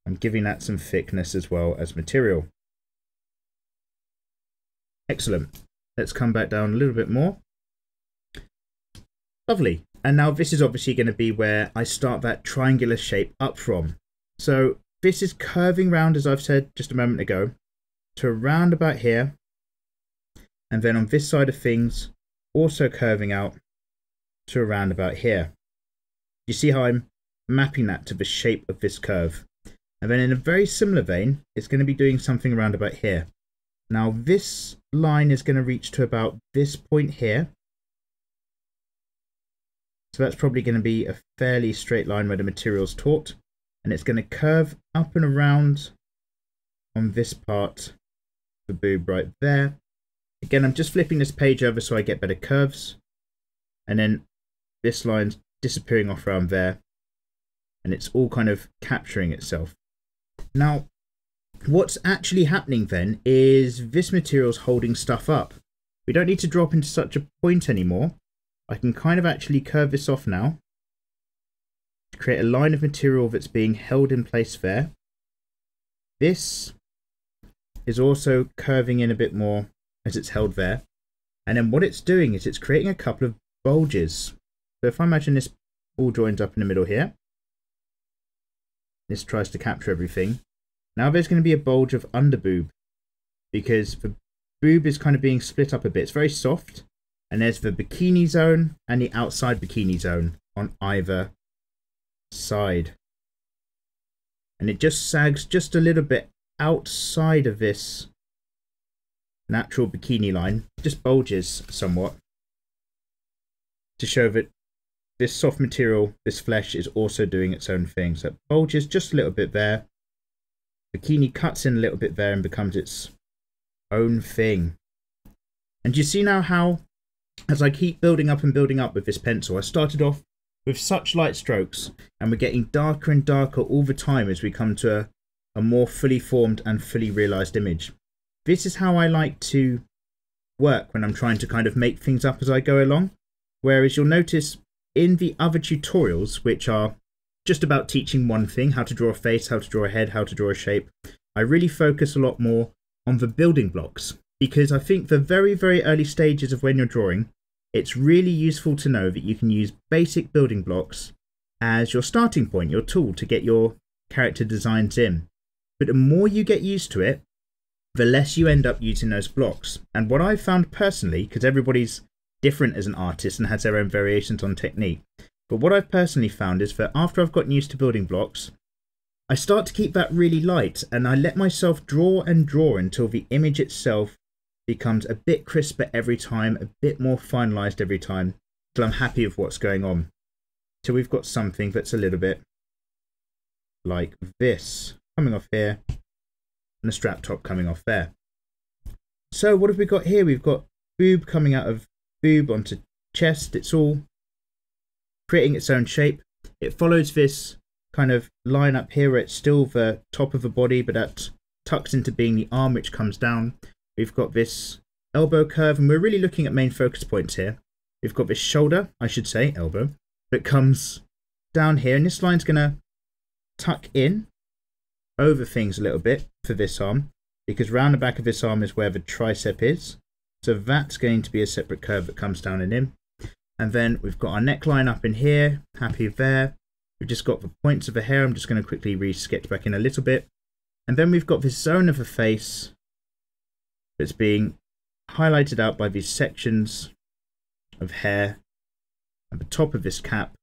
I'm giving that some thickness as well as material. Excellent. Let's come back down a little bit more. Lovely. And now this is obviously going to be where I start that triangular shape up from. So this is curving round, as I've said just a moment ago, to around about here. And then on this side of things, also curving out to around about here. You see how I'm mapping that to the shape of this curve. And then in a very similar vein, it's going to be doing something around about here. Now this line is going to reach to about this point here. So that's probably going to be a fairly straight line where the material's taut. And it's going to curve up and around on this part, the boob right there. Again, I'm just flipping this page over so I get better curves. And then this line's disappearing off around there. And it's all kind of capturing itself. Now, what's actually happening then is this material's holding stuff up. We don't need to drop into such a point anymore. I can kind of actually curve this off now to create a line of material that's being held in place there. This is also curving in a bit more as it's held there. And then what it's doing is it's creating a couple of bulges. So if I imagine this all joins up in the middle here, this tries to capture everything. Now there's going to be a bulge of under boob because the boob is kind of being split up a bit. It's very soft, and there's the bikini zone and the outside bikini zone on either side. And it just sags just a little bit outside of this natural bikini line. It just bulges somewhat to show that this soft material, this flesh, is also doing its own thing. So it bulges just a little bit there. Bikini cuts in a little bit there and becomes its own thing. And you see now how, as I keep building up with this pencil, I started off with such light strokes, and we're getting darker and darker all the time as we come to a more fully formed and fully realized image. This is how I like to work when I'm trying to kind of make things up as I go along. Whereas you'll notice in the other tutorials, which are just about teaching one thing, how to draw a face, how to draw a head, how to draw a shape. I really focus a lot more on the building blocks, because I think the very, very early stages of when you're drawing, it's really useful to know that you can use basic building blocks as your starting point, your tool to get your character designs in. But the more you get used to it, the less you end up using those blocks. And what I've found personally, because everybody's different as an artist and has their own variations on technique, but what I've personally found is that after I've gotten used to building blocks, I start to keep that really light, and I let myself draw and draw until the image itself becomes a bit crisper every time, a bit more finalized every time, till I'm happy with what's going on. So we've got something that's a little bit like this coming off here, and a strap top coming off there. So what have we got here? We've got boob coming out of boob onto chest. It's all creating its own shape. It follows this kind of line up here where it's still the top of the body, but that tucks into being the arm, which comes down. We've got this elbow curve, and we're really looking at main focus points here. We've got this shoulder, I should say elbow, that comes down here, and this line's gonna tuck in over things a little bit for this arm, because round the back of this arm is where the tricep is, so that's going to be a separate curve that comes down and in. And then we've got our neckline up in here, happy there. We've just got the points of the hair. I'm just going to quickly re-sketch back in a little bit. And then we've got this zone of the face that's being highlighted out by these sections of hair at the top of this cap,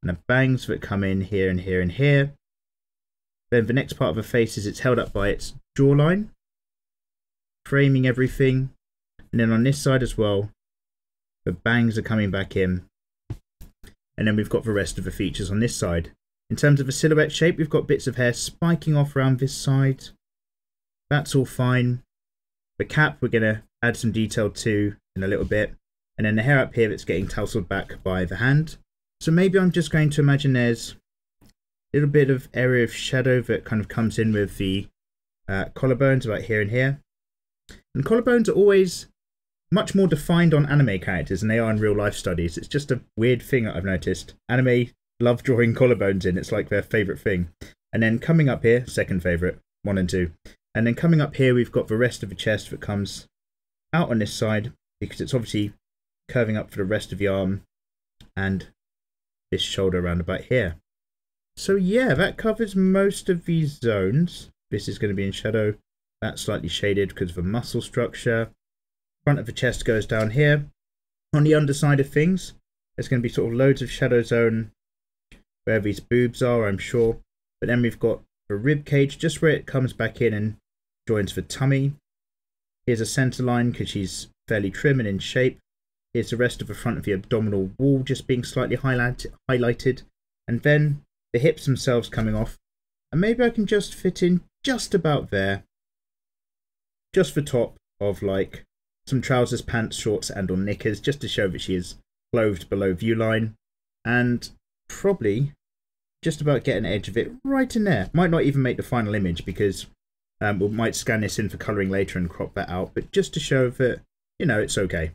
and the bangs that come in here and here and here. Then the next part of the face is it's held up by its jawline, framing everything. And then on this side as well, the bangs are coming back in. And then we've got the rest of the features on this side. In terms of the silhouette shape, we've got bits of hair spiking off around this side. That's all fine. The cap we're going to add some detail to in a little bit. And then the hair up here that's getting tousled back by the hand. So maybe I'm just going to imagine there's a little bit of area of shadow that kind of comes in with the collarbones about here and here. And collarbones are always much more defined on anime characters than they are in real life studies. It's just a weird thing that I've noticed. Anime love drawing collarbones in. It's like their favourite thing. And then coming up here, second favourite, 1 and 2. And then coming up here, we've got the rest of the chest that comes out on this side, because it's obviously curving up for the rest of the arm and this shoulder around about here. So yeah, that covers most of these zones. This is going to be in shadow. That's slightly shaded because of the muscle structure. Front of the chest goes down here. On the underside of things, there's going to be sort of loads of shadow zone where these boobs are, I'm sure. But then we've got the rib cage, just where it comes back in and joins the tummy. Here's a center line because she's fairly trim and in shape. Here's the rest of the front of the abdominal wall just being slightly highlighted. And then the hips themselves coming off. And maybe I can just fit in just about there. Just the top of like some trousers, pants, shorts, and or knickers, just to show that she is clothed below view line. And probably just about get an edge of it right in there. Might not even make the final image, because we might scan this in for colouring later and crop that out, but just to show that, you know, it's okay.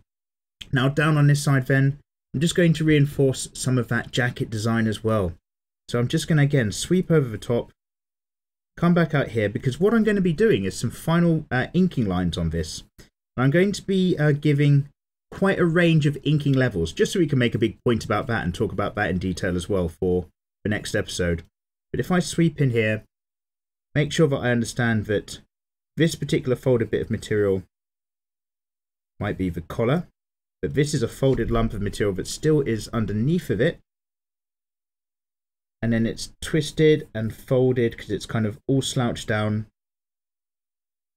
Now down on this side then, I'm just going to reinforce some of that jacket design as well. So I'm just going to again sweep over the top, come back out here, because what I'm going to be doing is some final inking lines on this. I'm going to be giving quite a range of inking levels, just so we can make a big point about that and talk about that in detail as well for the next episode. But if I sweep in here, make sure that I understand that this particular folded bit of material might be the collar, but this is a folded lump of material that still is underneath of it. And then it's twisted and folded because it's kind of all slouched down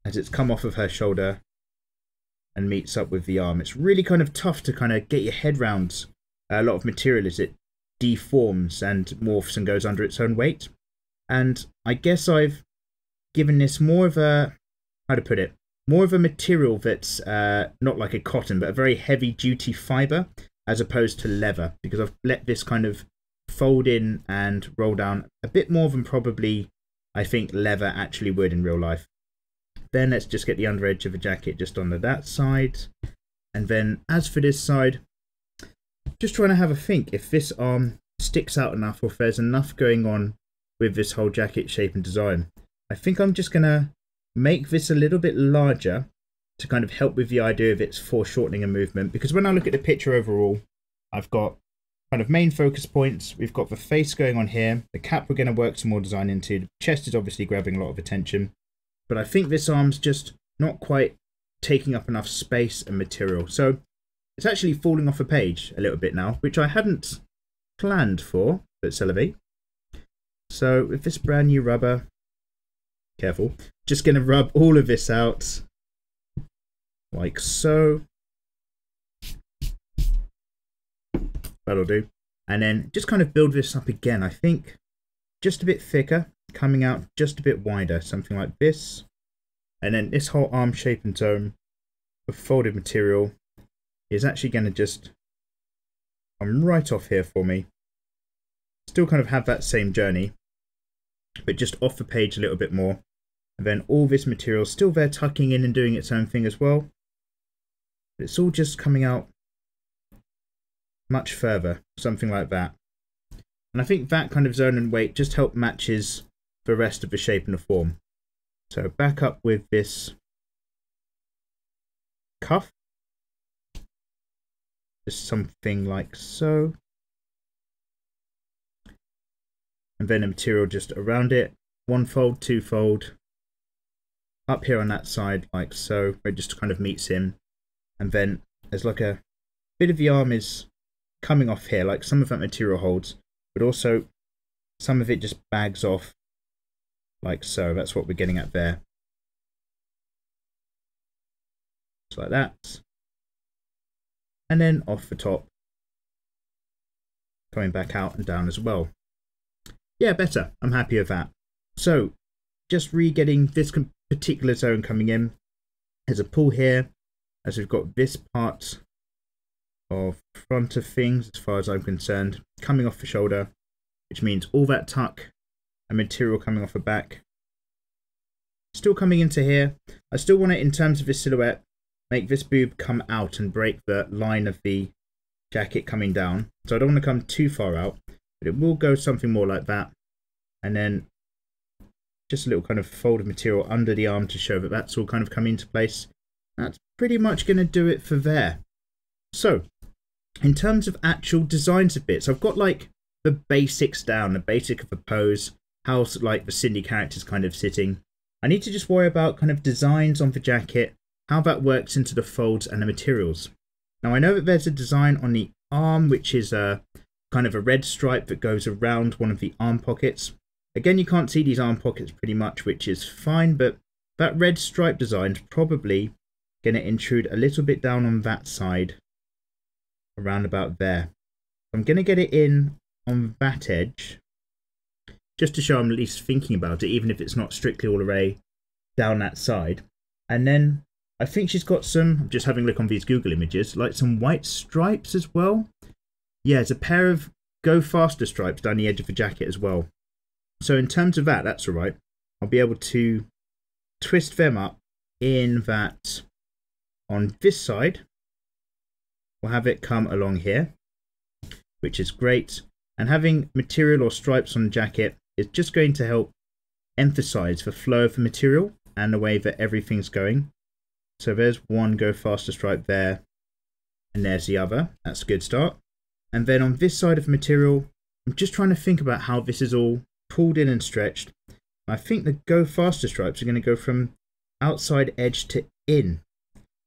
as it's come off of her shoulder and meets up with the arm. It's really kind of tough to kind of get your head round a lot of material as it deforms and morphs and goes under its own weight. And I guess I've given this more of a, how to put it, more of a material that's not like a cotton, but a very heavy duty fibre as opposed to leather, because I've let this kind of fold in and roll down a bit more than probably I think leather actually would in real life. Then let's just get the under edge of the jacket just on that side. And then as for this side, just trying to have a think if this arm sticks out enough, or if there's enough going on with this whole jacket shape and design. I think I'm just gonna make this a little bit larger to kind of help with the idea of its foreshortening and movement, because when I look at the picture overall, I've got kind of main focus points. We've got the face going on here, the cap we're going to work some more design into, the chest is obviously grabbing a lot of attention, but I think this arm's just not quite taking up enough space and material, so it's actually falling off a page a little bit now, which I hadn't planned for, but c'est la vie. So with this brand new rubber, careful, just going to rub all of this out like so. That'll do. And then just kind of build this up again. I think just a bit thicker, coming out just a bit wider, something like this. And then this whole arm shape and tone of folded material is actually going to just come right off here for me. Still kind of have that same journey, but just off the page a little bit more. And then all this material still there, tucking in and doing its own thing as well. But it's all just coming out much further, something like that. And I think that kind of zone and weight just help matches the rest of the shape and the form. So back up with this cuff, just something like so, and then the material just around it, one fold, two fold, up here on that side like so, where it just kind of meets in, and then there's like a bit of the arm is coming off here, like some of that material holds, but also some of it just bags off like so. That's what we're getting at there, just like that. And then off the top, coming back out and down as well. Yeah, better. I'm happy with that. So just re-getting this particular zone coming in. There's a pull here as we've got this part of front of things, as far as I'm concerned, coming off the shoulder, which means all that tuck and material coming off the back, still coming into here. I still want to, in terms of this silhouette, make this boob come out and break the line of the jacket coming down, so I don't want to come too far out, but it will go something more like that. And then just a little kind of fold of material under the arm to show that that's all kind of come into place. That's pretty much going to do it for there. So in terms of actual designs of bits, I've got like the basics down, the basic of the pose, how like the Cindy character's kind of sitting. I need to just worry about kind of designs on the jacket, how that works into the folds and the materials. Now I know that there's a design on the arm, which is a kind of a red stripe that goes around one of the arm pockets. Again, you can't see these arm pockets pretty much, which is fine, but that red stripe design's probably going to intrude a little bit down on that side, around about there. I'm going to get it in on that edge, just to show I'm at least thinking about it, even if it's not strictly all array down that side. And then I think she's got some, I'm just having a look on these Google images, like some white stripes as well. Yeah, it's a pair of go faster stripes down the edge of the jacket as well. So in terms of that, that's all right. I'll be able to twist them up in that on this side. We'll have it come along here, which is great. And having material or stripes on the jacket is just going to help emphasize the flow of the material and the way that everything's going. So there's one go faster stripe there, and there's the other. That's a good start. And then on this side of the material, I'm just trying to think about how this is all pulled in and stretched. I think the go faster stripes are going to go from outside edge to in,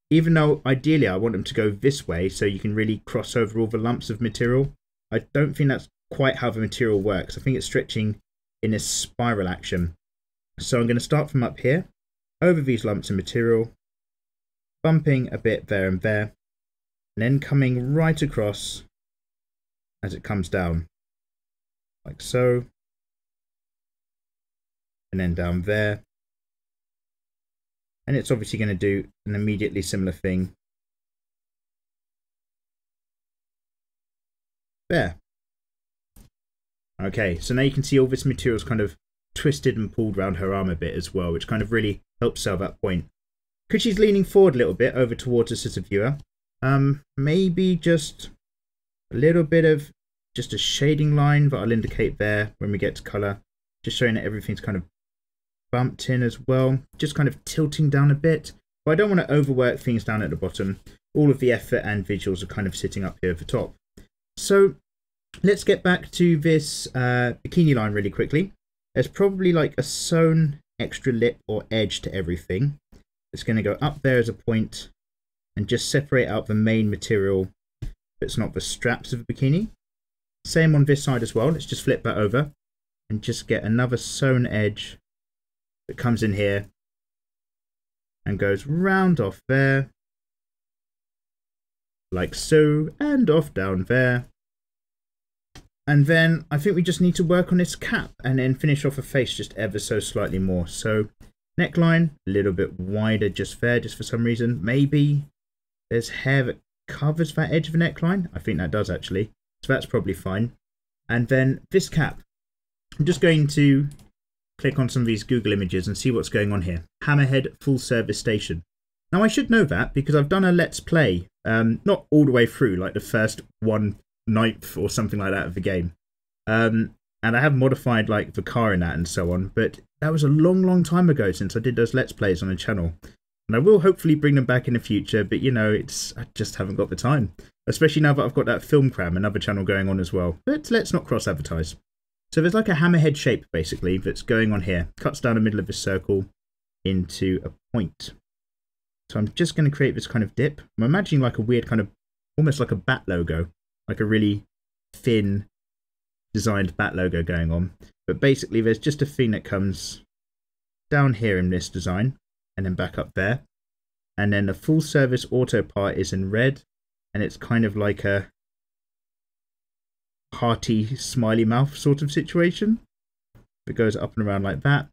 even though ideally I want them to go this way so you can really cross over all the lumps of material. I don't think that's quite how the material works. I think it's stretching in a spiral action. So I'm going to start from up here, over these lumps of material, bumping a bit there and there, and then coming right across as it comes down, like so, and then down there. And it's obviously going to do an immediately similar thing there. Okay, so now you can see all this material's kind of twisted and pulled around her arm a bit as well, which kind of really helps sell that point. Because she's leaning forward a little bit over towards us as a viewer, maybe just a little bit of just a shading line that I'll indicate there when we get to color, just showing that everything's kind of bumped in as well, just kind of tilting down a bit. But I don't want to overwork things down at the bottom. All of the effort and visuals are kind of sitting up here at the top. So let's get back to this bikini line really quickly. There's probably like a sewn extra lip or edge to everything. It's going to go up there as a point and just separate out the main material that's not the straps of the bikini. Same on this side as well. Let's just flip that over and just get another sewn edge that comes in here and goes round off there, like so, and off down there. And then I think we just need to work on this cap and then finish off a face just ever so slightly more. So neckline, a little bit wider just there, just for some reason. Maybe there's hair that covers that edge of the neckline. I think that does actually. So that's probably fine. And then this cap. I'm just going to click on some of these Google images and see what's going on here. Hammerhead Full Service Station. Now I should know that because I've done a Let's Play, not all the way through, like the first 1/9 or something like that of the game. And I have modified like the car in that and so on, but that was a long time ago since I did those Let's Plays on the channel. And I will hopefully bring them back in the future, but you know, I just haven't got the time. Especially now that I've got that Film Cram, another channel going on as well. But let's not cross-advertise. So there's like a hammerhead shape, basically, that's going on here. Cuts down the middle of this circle into a point. So I'm just going to create this kind of dip. I'm imagining like a weird kind of, almost like a bat logo. Like a really thin designed bat logo going on. But basically there's just a thing that comes down here in this design and then back up there. And then the full service auto part is in red and it's kind of like a hearty smiley mouth sort of situation. It goes up and around like that.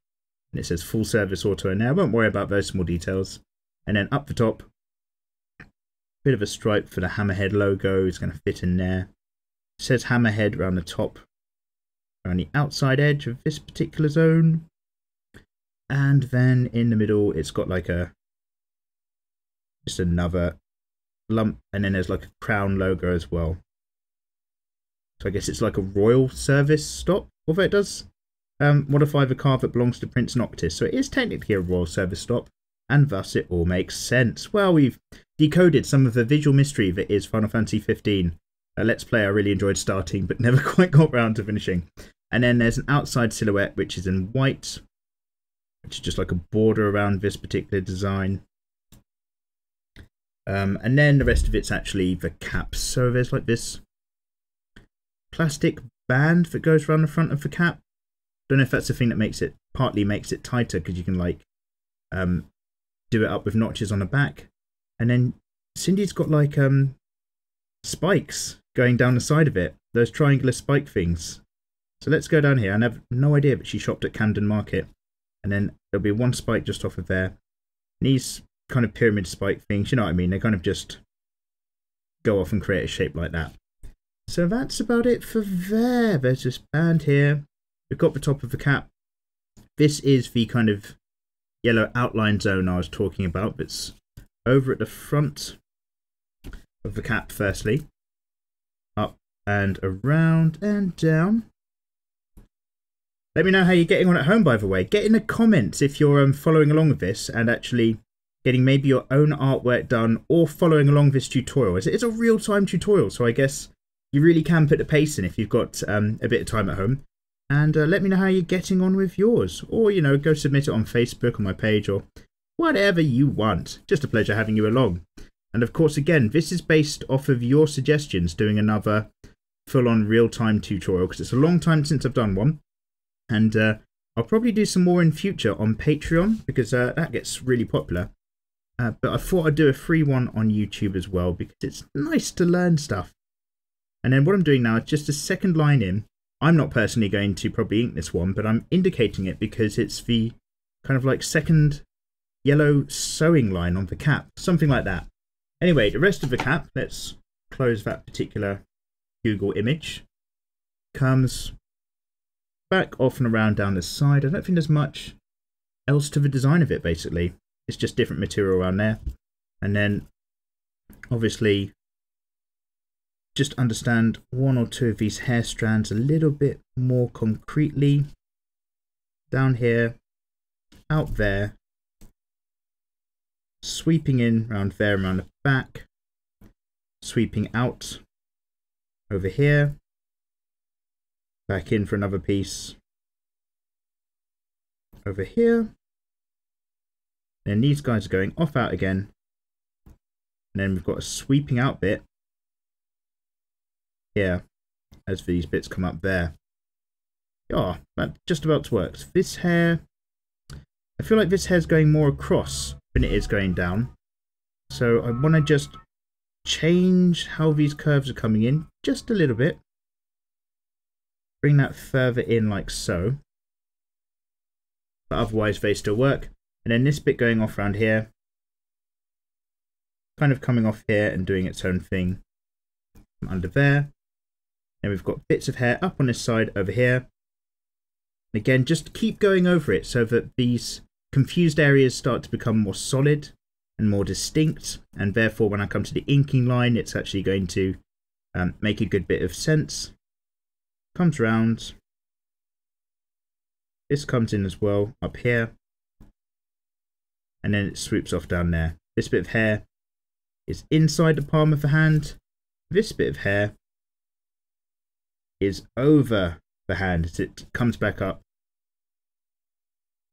And it says full service auto in there. I won't worry about those small details. And then up the top, bit of a stripe for the Hammerhead logo is going to fit in there. It says Hammerhead around the top, around the outside edge of this particular zone. And then in the middle, it's got like a, just another lump. And then there's like a crown logo as well. So I guess it's like a royal service stop, although it does modify the car that belongs to Prince Noctis. So it is technically a royal service stop. And thus it all makes sense. Well, we've decoded some of the visual mystery that is Final Fantasy XV. A Let's Play I really enjoyed starting, but never quite got round to finishing. And then there's an outside silhouette, which is in white, which is just like a border around this particular design. And then the rest of it's actually the cap. So there's like this plastic band that goes around the front of the cap. Don't know if that's the thing that makes it, partly makes it tighter, because you can like do it up with notches on the back. And then Cindy's got like spikes going down the side of it, those triangular spike things. So let's go down here. I have no idea, but she shopped at Camden Market. And then there'll be one spike just off of there. And these kind of pyramid spike things, you know what I mean? They kind of just go off and create a shape like that. So that's about it for there. There's this band here. We've got the top of the cap. This is the kind of yellow outline zone I was talking about. That's over at the front of the cap firstly, up and around and down. Let me know how you're getting on at home, by the way. Get in the comments if you're following along with this and actually getting maybe your own artwork done or following along this tutorial. It's a real-time tutorial, so I guess you really can put the pace in if you've got a bit of time at home. And let me know how you're getting on with yours, or, you know, go submit it on Facebook on my page or whatever you want. Just a pleasure having you along. And of course, again, this is based off of your suggestions, doing another full-on real-time tutorial, because it's a long time since I've done one. And I'll probably do some more in future on Patreon, because that gets really popular. But I thought I'd do a free one on YouTube as well, because it's nice to learn stuff. And then what I'm doing now is just a second line in. I'm not personally going to probably ink this one, but I'm indicating it because it's the kind of like second yellow sewing line on the cap, something like that. Anyway, the rest of the cap, let's close that particular Google image, comes back off and around down the side. I don't think there's much else to the design of it, basically. It's just different material around there. And then obviously just understand one or two of these hair strands a little bit more concretely. Down here, out there, sweeping in around there, around the back, sweeping out over here, back in for another piece over here. Then these guys are going off out again. And then we've got a sweeping out bit here as these bits come up there. Oh, that just about works. This hair, I feel like this hair's going more across than it is going down. So I want to just change how these curves are coming in just a little bit. Bring that further in like so. But otherwise they still work. And then this bit going off around here, kind of coming off here and doing its own thing from under there. And we've got bits of hair up on this side over here. And again, just keep going over it so that these confused areas start to become more solid and more distinct. And therefore, when I come to the inking line, it's actually going to make a good bit of sense. Comes round. This comes in as well up here. And then it swoops off down there. This bit of hair is inside the palm of the hand. This bit of hair is over the hand as it comes back up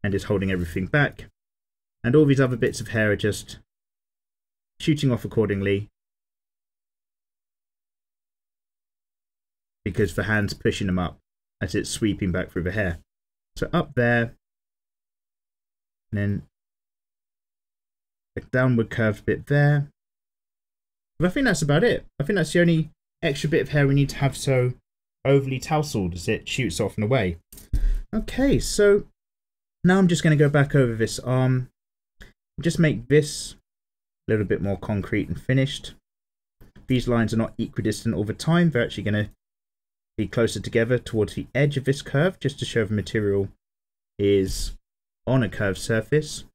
and is holding everything back. And all these other bits of hair are just shooting off accordingly because the hand's pushing them up as it's sweeping back through the hair. So up there, and then a downward curved bit there. But I think that's about it. I think that's the only extra bit of hair we need to have so overly tousled as it shoots off and away. Okay, so now I'm just going to go back over this arm. Just make this a little bit more concrete and finished. These lines are not equidistant all the time. They're actually going to be closer together towards the edge of this curve just to show the material is on a curved surface.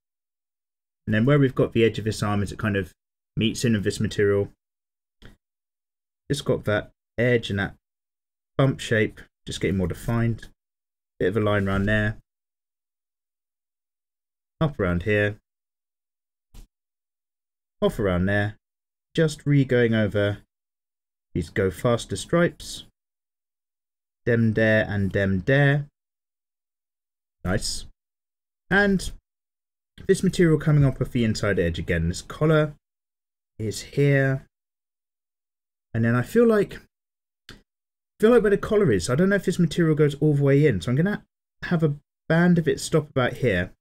And then where we've got the edge of this arm as it kind of meets in with this material, just got that edge and that bump shape, just getting more defined. Bit of a line around there. Up around here. Off around there. Just re-going over these go faster stripes. Dem there and dem there. Nice. And this material coming up with the inside edge again. This collar is here. And then I feel like where the collar is, I don't know if this material goes all the way in. So I'm going to have a band of it stop about here.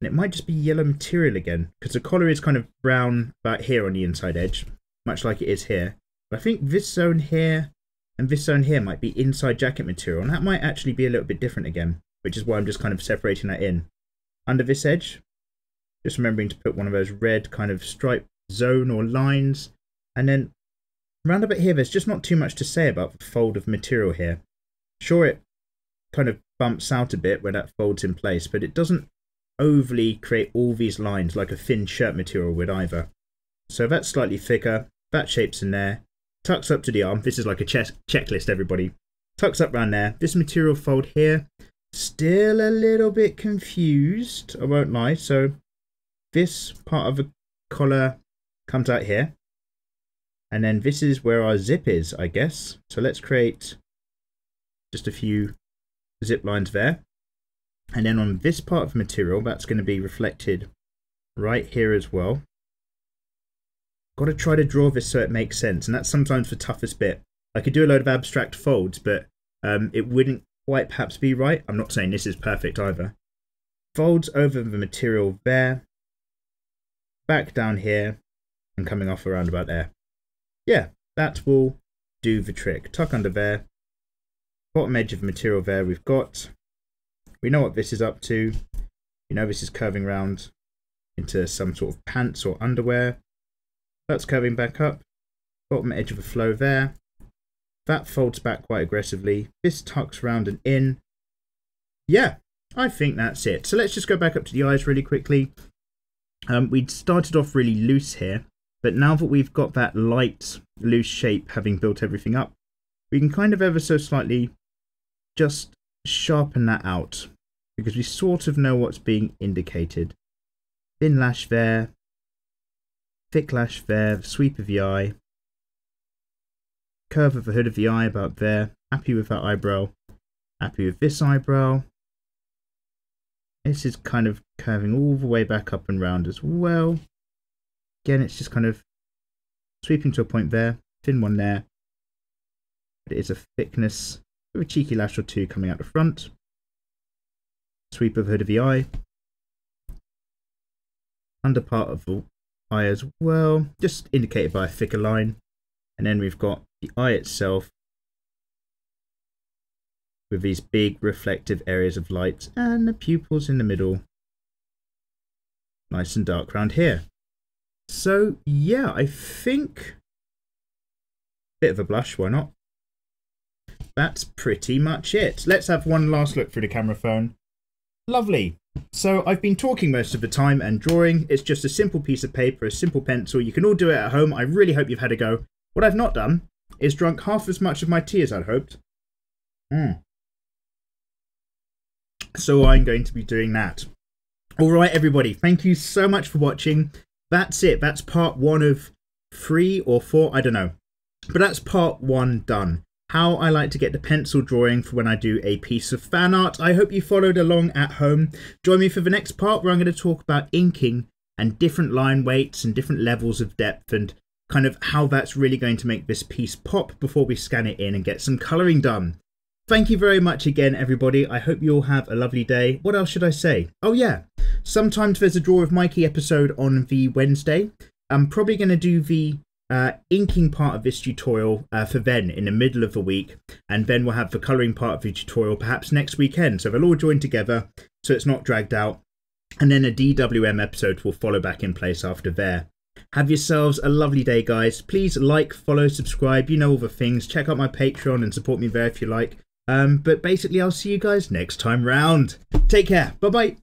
And it might just be yellow material again. Because the collar is kind of brown about here on the inside edge. Much like it is here. But I think this zone here and this zone here might be inside jacket material. And that might actually be a little bit different again. Which is why I'm just kind of separating that in. Under this edge. Just remembering to put one of those red kind of stripe zone or lines. And then round about here, there's just not too much to say about the fold of material here. Sure, it kind of bumps out a bit where that folds in place, but it doesn't overly create all these lines like a thin shirt material would either. So that's slightly thicker. That shape's in there. Tucks up to the arm. This is like a checklist, everybody. Tucks up around there. This material fold here, still a little bit confused, I won't lie. So this part of the collar comes out here. And then this is where our zip is, I guess. So let's create just a few zip lines there. And then on this part of the material, that's going to be reflected right here as well. Got to try to draw this so it makes sense. And that's sometimes the toughest bit. I could do a load of abstract folds, but it wouldn't quite perhaps be right. I'm not saying this is perfect either. Folds over the material there. Back down here and coming off around about there. Yeah, that will do the trick. Tuck under there. Bottom edge of the material there we've got. We know what this is up to. You know this is curving round into some sort of pants or underwear. That's curving back up. Bottom edge of a flow there. That folds back quite aggressively. This tucks round and in. Yeah, I think that's it. So let's just go back up to the eyes really quickly. We'd started off really loose here, But now that we've got that light, loose shape, having built everything up, we can kind of ever so slightly just sharpen that out, because we sort of know what's being indicated. Thin lash there, thick lash there, the sweep of the eye, curve of the hood of the eye about there, happy with that eyebrow, happy with this eyebrow. This is kind of curving all the way back up and round as well. Again, it's just kind of sweeping to a point there, thin one there, but it is a thickness with a cheeky lash or two coming out the front. Sweep of the hood of the eye, under part of the eye as well, just indicated by a thicker line. And then we've got the eye itself with these big reflective areas of light and the pupils in the middle, nice and dark round here. So yeah, I think bit of a blush, why not? That's pretty much it. Let's have one last look through the camera phone. Lovely. So I've been talking most of the time and drawing. It's just a simple piece of paper, a simple pencil. You can all do it at home. I really hope you've had a go. What I've not done is drunk half as much of my tea as I'd hoped. So I'm going to be doing that. All right, everybody. Thank you so much for watching. That's it. That's part one of 3 or 4. I don't know. But that's part one done. How I like to get the pencil drawing for when I do a piece of fan art. I hope you followed along at home. Join me for the next part where I'm going to talk about inking and different line weights and different levels of depth and kind of how that's really going to make this piece pop before we scan it in and get some colouring done. Thank you very much again, everybody. I hope you all have a lovely day. What else should I say? Oh yeah, sometimes there's a Draw with Mikey episode on the Wednesday. I'm probably going to do the inking part of this tutorial for then in the middle of the week, and then we'll have the colouring part of the tutorial perhaps next weekend, so they'll all join together so it's not dragged out, and then a DWM episode will follow back in place after there. Have yourselves a lovely day, guys. Please like, follow, subscribe, you know all the things. Check out my Patreon and support me there if you like, but basically I'll see you guys next time round. Take care, bye bye.